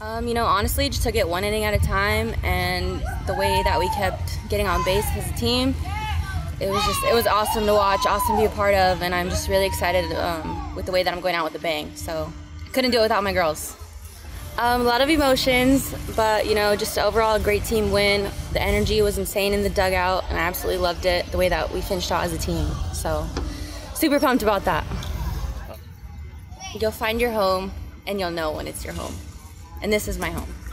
Honestly, just took it one inning at a time, and the way that we kept getting on base as a team, it was awesome to watch, awesome to be a part of, and I'm just really excited with the way that I'm going out with a bang. So I couldn't do it without my girls. A lot of emotions, but just overall a great team win. The energy was insane in the dugout, and I absolutely loved it, the way that we finished out as a team. So super pumped about that. You'll find your home, and you'll know when it's your home. And this is my home.